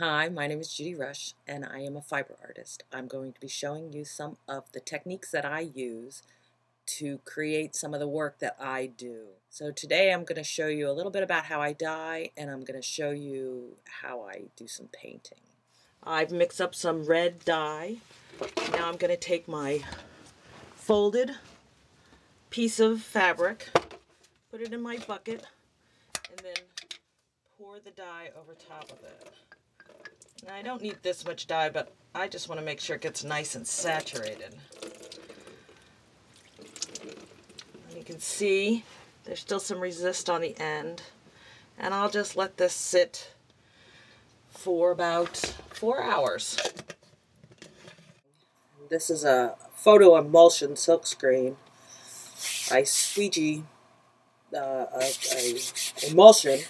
Hi, my name is Judy Rush and I am a fiber artist. I'm going to be showing you some of the techniques that I use to create some of the work that I do. So today I'm going to show you a little bit about how I dye, and I'm going to show you how I do some painting. I've mixed up some red dye. Now I'm going to take my folded piece of fabric, put it in my bucket, and then pour the dye over top of it. Now, I don't need this much dye, but I just want to make sure it gets nice and saturated. And you can see there's still some resist on the end. And I'll just let this sit for about 4 hours. This is a photo emulsion silk screen. I squeegee emulsion,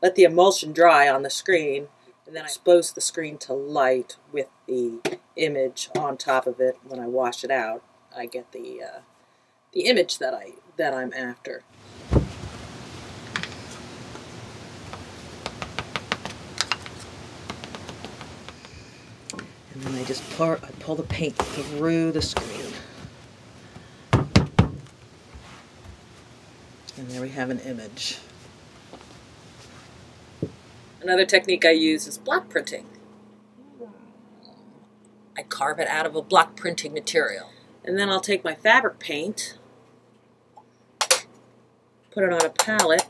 let the emulsion dry on the screen, and then I expose the screen to light with the image on top of it. When I wash it out, I get the image that I'm after. And then I just pull the paint through the screen, and there we have an image. Another technique I use is block printing. I carve it out of a block printing material. And then I'll take my fabric paint, put it on a palette,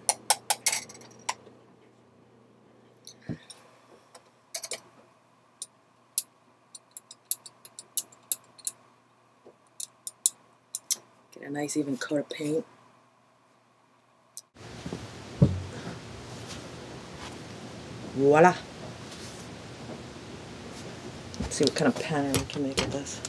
get a nice even coat of paint. Voila! Let's see what kind of pattern we can make with this.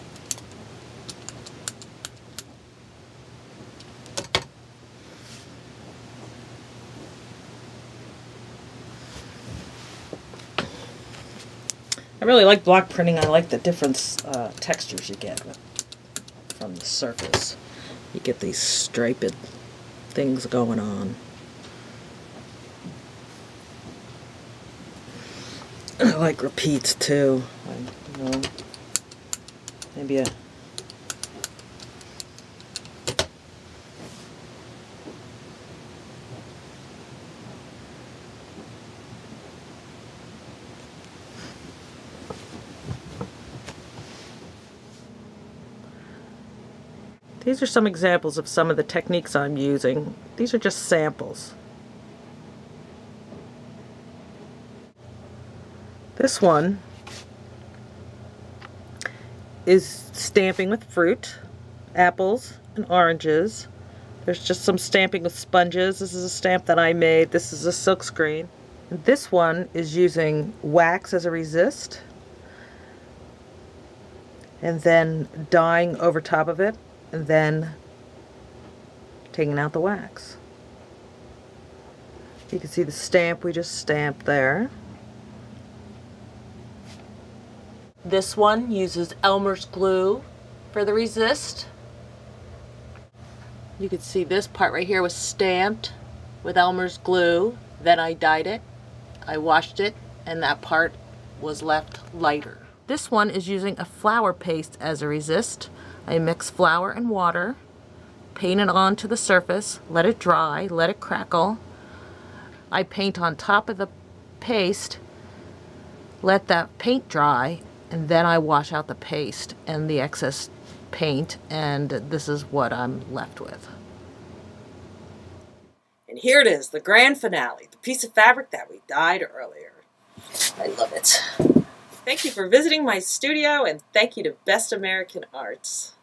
I really like block printing. I like the different textures you get from the surface. You get these striped things going on. I like repeats too. I, you know, maybe These are some examples of some of the techniques I'm using. These are just samples. This one is stamping with fruit, apples and oranges. There's just some stamping with sponges. This is a stamp that I made. This is a silk screen. And this one is using wax as a resist and then dyeing over top of it and then taking out the wax. You can see the stamp we just stamped there. This one uses Elmer's glue for the resist. You can see this part right here was stamped with Elmer's glue. Then I dyed it, I washed it, and that part was left lighter. This one is using a flour paste as a resist. I mix flour and water, paint it onto the surface, let it dry, let it crackle. I paint on top of the paste, let that paint dry, and then I wash out the paste and the excess paint, and this is what I'm left with. And here it is, the grand finale, the piece of fabric that we dyed earlier. I love it. Thank you for visiting my studio, and thank you to Best American Arts.